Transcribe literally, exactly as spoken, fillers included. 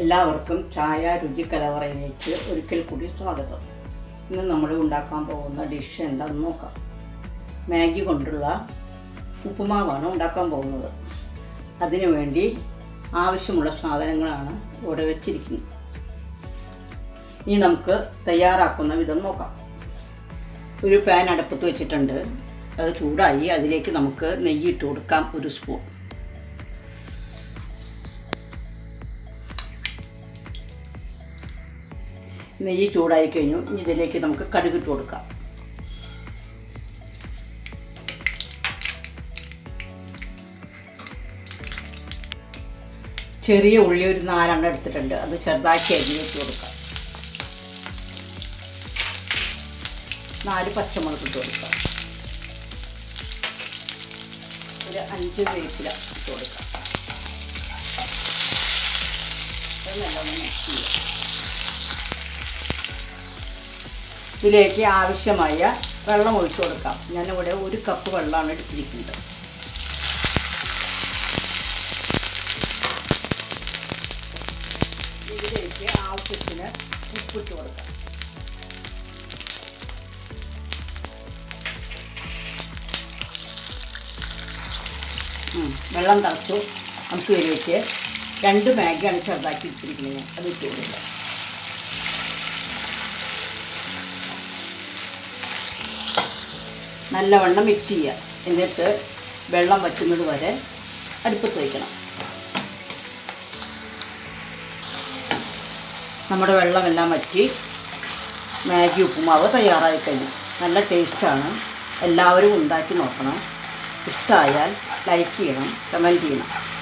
എല്ലാവർക്കും ചായ രുചി കലവറയിലേക്ക് ഒരിക്കൽ കൂടി സ്വാഗതം. ഇന്ന് നമ്മൾ ഉണ്ടാക്കാൻ പോകുന്ന ഡിഷ് എന്താണെന്ന് നോക്കാം. മാഗി കൊണ്ടുള്ള ഉപ്പുമാവാണ് ഉണ്ടാക്കാൻ പോകുന്നത്. അതിനുവേണ്ടി ആവശ്യമുള്ള സാധനങ്ങളാണ് ഇവിടെ വെച്ചിരിക്കുന്നത്. ഇനി നമുക്ക് തയ്യാറാക്കുന്ന വിധം നോക്കാം. ഒരു പാൻ അടുപ്പത്ത് വെച്ചിട്ടുണ്ട്. അത് ചൂടായി. അതിലേക്ക് നമുക്ക് നെയ്യ് ഇട്ട് കൊടുക്കാം. ഒരു സ്പൂൺ നെയ്യ് ചൂടായി കഴിഞ്ഞു. ഇതിലേക്ക് നമുക്ക് കടുകിട്ട് കൊടുക്കാം. ചെറിയ ഉള്ളി ഒരു നാലെണ്ണം എടുത്തിട്ടുണ്ട്. അത് ചെറുതാക്കി അരിഞ്ഞിട്ട് കൊടുക്കാം. നാല് പച്ചമുളക് ഇട്ട് കൊടുക്കാം. ഒരു അഞ്ച് വേപ്പില ഇട്ട് കൊടുക്കാം. ഇതിലേക്ക് ആവശ്യമായ വെള്ളം ഒഴിച്ചു കൊടുക്കാം. ഞാനിവിടെ ഒരു കപ്പ് വെള്ളമാണ് എടുത്തിരിക്കുന്നത്. ഇതിലേക്ക് ആവശ്യത്തിന് ഉപ്പിട്ട് കൊടുക്കാം. വെള്ളം തിളച്ചു. നമുക്ക് ഇതിലേക്ക് രണ്ട് മാഗിയാണ് ചെറുതാക്കി ഇട്ടിരിക്കുന്നത്. അത് ഇട്ട് കൊടുക്കാം. നല്ലവണ്ണം മിക്സ് ചെയ്യുക. എന്നിട്ട് വെള്ളം വറ്റുന്നത് വരെ അടുപ്പത്ത് വയ്ക്കണം. നമ്മുടെ വെള്ളമെല്ലാം വറ്റി മാഗി ഉപ്പുമാവ് തയ്യാറായി കഴിഞ്ഞു. നല്ല ടേസ്റ്റാണ്. എല്ലാവരും ഉണ്ടാക്കി നോക്കണം. ഇഷ്ടമായാൽ ലൈക്ക് ചെയ്യണം, കമൻറ്റ് ചെയ്യണം.